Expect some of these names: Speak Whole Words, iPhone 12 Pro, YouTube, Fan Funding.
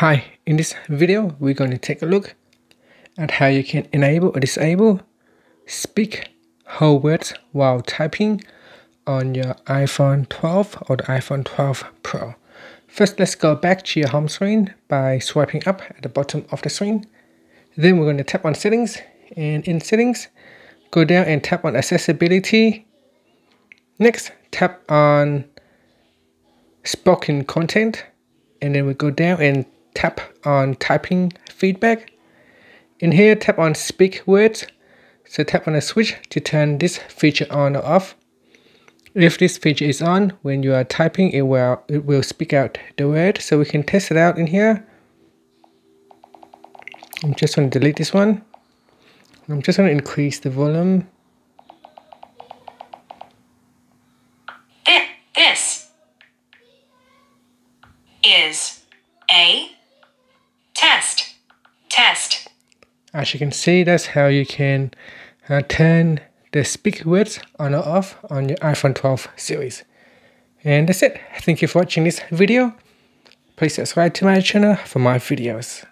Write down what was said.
Hi, in this video we're going to take a look at how you can enable or disable speak whole words while typing on your iPhone 12 or the iPhone 12 Pro. First, let's go back to your home screen by swiping up at the bottom of the screen. Then we're going to tap on settings, and in settings go down and tap on accessibility. Next, tap on spoken content, and then we go down and tap on typing feedback. In here, tap on speak words. So tap on a switch to turn this feature on or off. If this feature is on, when you are typing, it will speak out the word. So we can test it out in here. I'm just going to delete this one. I'm just going to increase the volume. This is a test. As you can see, that's how you can turn the speak words on or off on your iPhone 12 series. And that's it. Thank you for watching this video. Please subscribe to my channel for my videos.